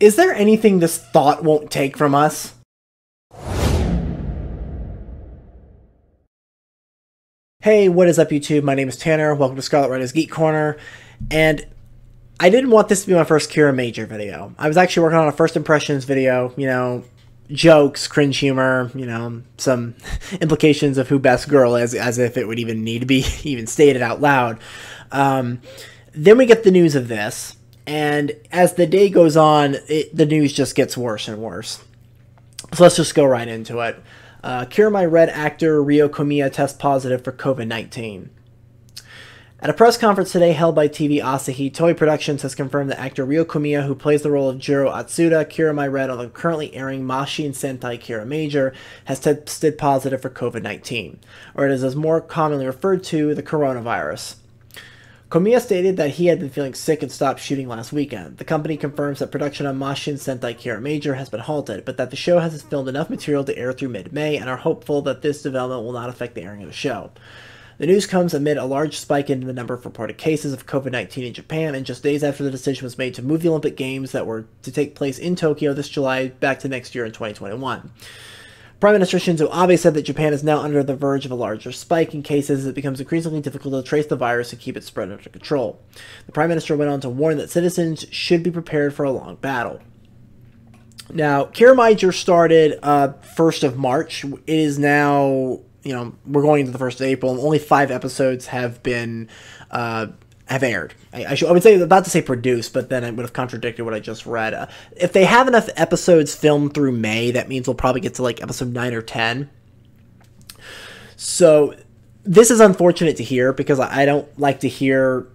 Is there anything this thought won't take from us? Hey, what is up YouTube? My name is Tanner, welcome to Scarlet Rider's Geek Corner, and I didn't want this to be my first Kiramager video. I was actually working on a first impressions video, you know, jokes, cringe humor, you know, some implications of who best girl is, as if it would even need to be even stated out loud. Then we get the news of this, and as the day goes on, the news just gets worse and worse. So let's just go right into it. Kiramager Red actor Rio Komiya tests positive for COVID-19. At a press conference today held by TV Asahi, Toei Productions has confirmed that actor Rio Komiya, who plays the role of Jiro Atsuda, Kiramager Red on the currently airing Mashin Sentai Kiramager, has tested positive for COVID-19, or it is more commonly referred to the coronavirus. Komiya stated that he had been feeling sick and stopped shooting last weekend. The company confirms that production on Mashin Sentai Kiramager has been halted, but that the show has filmed enough material to air through mid-May and are hopeful that this development will not affect the airing of the show. The news comes amid a large spike in the number of reported cases of COVID-19 in Japan, and just days after the decision was made to move the Olympic Games that were to take place in Tokyo this July back to next year in 2021. Prime Minister Shinzo Abe said that Japan is now under the verge of a larger spike in cases as it becomes increasingly difficult to trace the virus and keep its spread under control. The Prime Minister went on to warn that citizens should be prepared for a long battle. Now, Kiramager started 1st of March. It is now, you know, we're going into the 1st of April, and only 5 episodes have been have aired. I would say, about to say produced, but then I would have contradicted what I just read. If they have enough episodes filmed through May, that means we'll probably get to like episode 9 or 10. So this is unfortunate to hear, because I don't like to hear,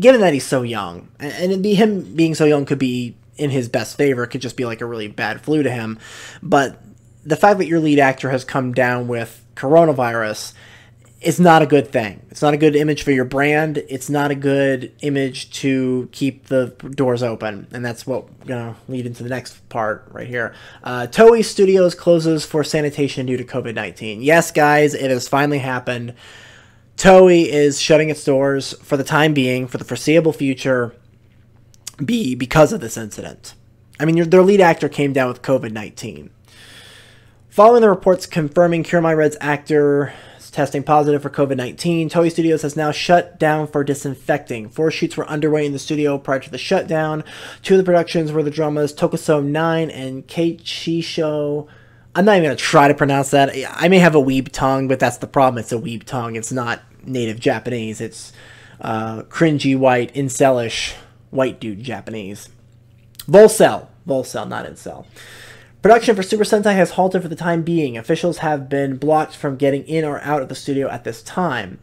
given that he's so young, and it'd be him being so young could be in his best favor. It could just be like a really bad flu to him. But the fact that your lead actor has come down with coronavirus, it's not a good thing. It's not a good image for your brand. It's not a good image to keep the doors open. And that's what we're going to lead into the next part right here. Toei Studios closes for sanitation due to COVID-19. Yes, guys, it has finally happened. Toei is shutting its doors for the time being, for the foreseeable future, because of this incident. I mean, their lead actor came down with COVID-19. Following the reports confirming Kiramager Red's actor testing positive for COVID-19, Toei Studios has now shut down for disinfecting. 4 shoots were underway in the studio prior to the shutdown. 2 of the productions were the dramas Tokusou 9 and Kei Chisho. I'm not even going to try to pronounce that. I may have a weeb tongue, but that's the problem. It's a weeb tongue. It's not native Japanese. It's cringy white, incelish, white dude Japanese. Volcel. Volcel, not incel. Production for Super Sentai has halted for the time being. Officials have been blocked from getting in or out of the studio at this time.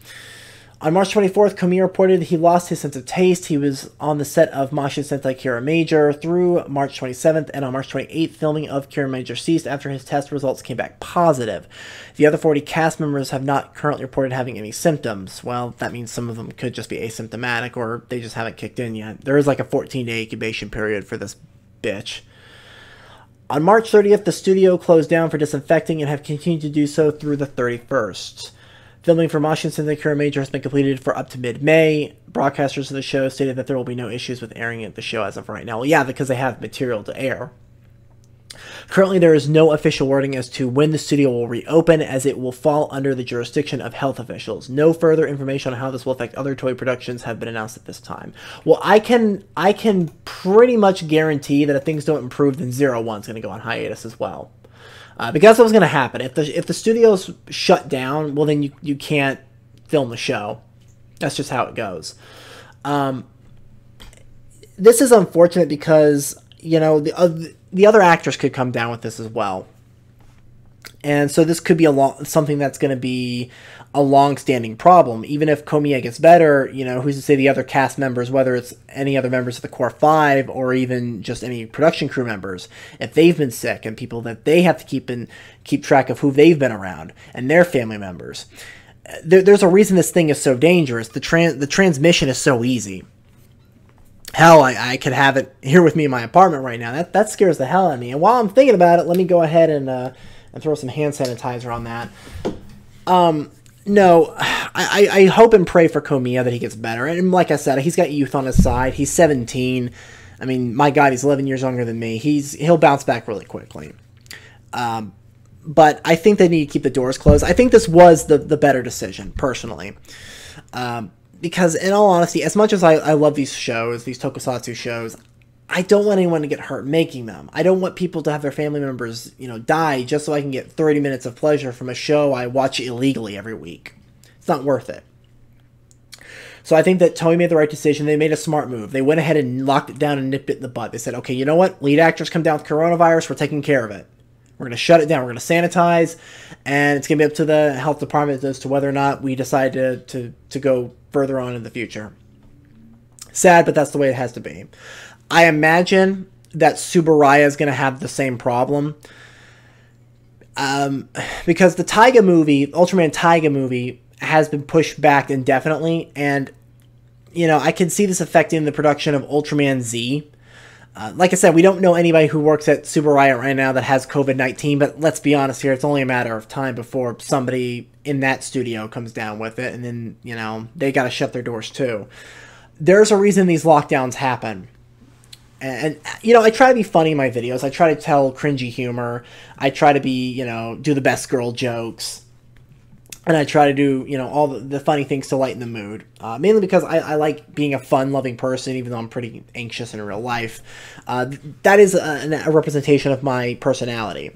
On March 24th, Komiya reported that he lost his sense of taste. He was on the set of Mashin Sentai Kiramager through March 27th, and on March 28th, filming of Kiramager ceased after his test results came back positive. The other 40 cast members have not currently reported having any symptoms. Well, that means some of them could just be asymptomatic, or they just haven't kicked in yet. There is like a 14-day incubation period for this bitch. On March 30th, the studio closed down for disinfecting and have continued to do so through the 31st. Filming for Mashin Sentai Kiramager has been completed for up to mid-May. Broadcasters of the show stated that there will be no issues with airing the show as of right now. Well, yeah, because they have material to air. Currently, there is no official wording as to when the studio will reopen, as it will fall under the jurisdiction of health officials. No further information on how this will affect other Toei productions have been announced at this time. Well, I can pretty much guarantee that if things don't improve, then Zero One's going to go on hiatus as well, because that's what's going to happen. If the studios shut down, well, then you can't film the show. That's just how it goes. This is unfortunate because, you know, the other actors could come down with this as well. And so this could be something that's going to be a long-standing problem. Even if Komiya gets better, you know, who's to say the other cast members, whether it's any other members of the Core 5 or even just any production crew members, if they've been sick and people that they have to keep track of who they've been around and their family members. There's a reason this thing is so dangerous. The transmission is so easy. Hell, I could have it here with me in my apartment right now. That scares the hell out of me. And while I'm thinking about it, let me go ahead and throw some hand sanitizer on that. No, I hope and pray for Komiya that he gets better. And like I said, he's got youth on his side. He's 17. I mean, my God, he's 11 years younger than me. He'll bounce back really quickly. But I think they need to keep the doors closed. I think this was the better decision, personally. Because, in all honesty, as much as I love these shows, these tokusatsu shows, I don't want anyone to get hurt making them. I don't want people to have their family members, you know, die just so I can get 30 minutes of pleasure from a show I watch illegally every week. It's not worth it. So I think that Toei made the right decision. They made a smart move. They went ahead and locked it down and nipped it in the butt. They said, okay, you know what? Lead actors come down with coronavirus. We're taking care of it. We're going to shut it down. We're going to sanitize. And it's going to be up to the health department as to whether or not we decide to go further on in the future. Sad, but that's the way it has to be. I imagine that Tsuburaya is going to have the same problem. Because the Taiga movie, Ultraman Taiga movie, has been pushed back indefinitely. And, you know, I can see this affecting the production of Ultraman Z. Like I said, we don't know anybody who works at Tsuburaya right now that has COVID-19, but let's be honest here, it's only a matter of time before somebody in that studio comes down with it, and then, you know, they got to shut their doors too. There's a reason these lockdowns happen. And, you know, I try to be funny in my videos. I try to tell cringy humor. I try to be, you know, do the best girl jokes. And I try to do, you know, all the funny things to lighten the mood. Mainly because I like being a fun-loving person, even though I'm pretty anxious in real life. That is a representation of my personality.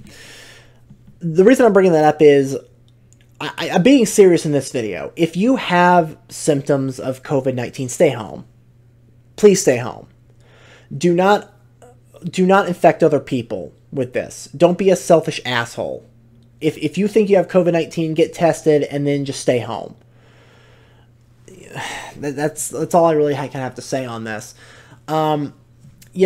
The reason I'm bringing that up is I'm being serious in this video. If you have symptoms of COVID-19, stay home. Please stay home. Do not infect other people with this. Don't be a selfish asshole. If you think you have COVID-19, get tested and then just stay home. That's all I really kind of have to say on this. You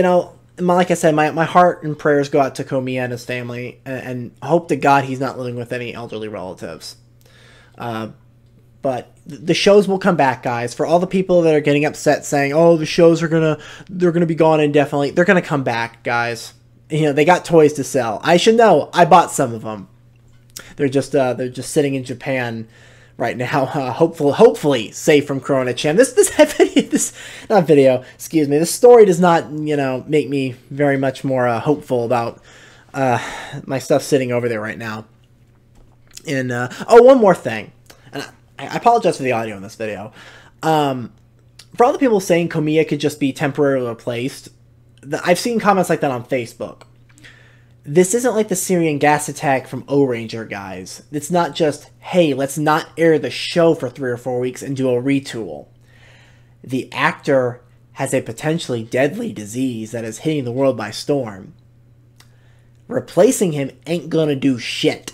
know, like I said, my heart and prayers go out to Komiya and his family, and hope to God he's not living with any elderly relatives. But the shows will come back, guys. For all the people that are getting upset saying, "Oh, the shows are they're gonna be gone indefinitely," they're gonna come back, guys. You know, they got toys to sell. I should know. I bought some of them. They're just sitting in Japan right now, hopefully safe from Corona-chan. This story does not, you know, make me very much more hopeful about my stuff sitting over there right now. And oh, one more thing, and I apologize for the audio in this video. For all the people saying Komiya could just be temporarily replaced, I've seen comments like that on Facebook. This isn't like the Syrian gas attack from O-Ranger, guys. It's not just, hey, let's not air the show for 3 or 4 weeks and do a retool. The actor has a potentially deadly disease that is hitting the world by storm. Replacing him ain't gonna do shit.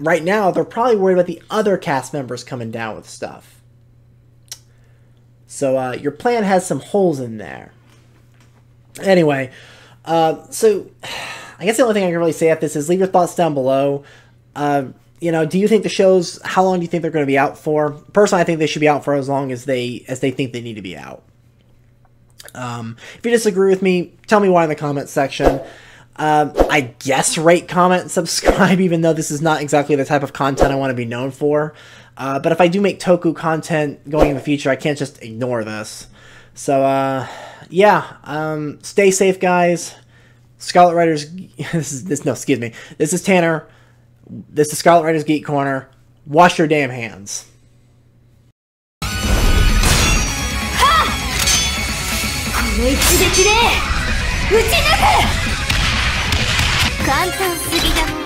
Right now, they're probably worried about the other cast members coming down with stuff. So your plan has some holes in there. Anyway... so I guess the only thing I can really say at this is leave your thoughts down below. You know, do you think the shows, how long do you think they're going to be out for? Personally, I think they should be out for as long as they think they need to be out. If you disagree with me, tell me why in the comment section. I guess rate, comment, and subscribe, even though this is not exactly the type of content I want to be known for. But if I do make toku content going in the future, I can't just ignore this. So, yeah, stay safe, guys. Scarlet Rider's... This is Tanner. This is Scarlet Rider's Geek Corner. Wash your damn hands. Ha!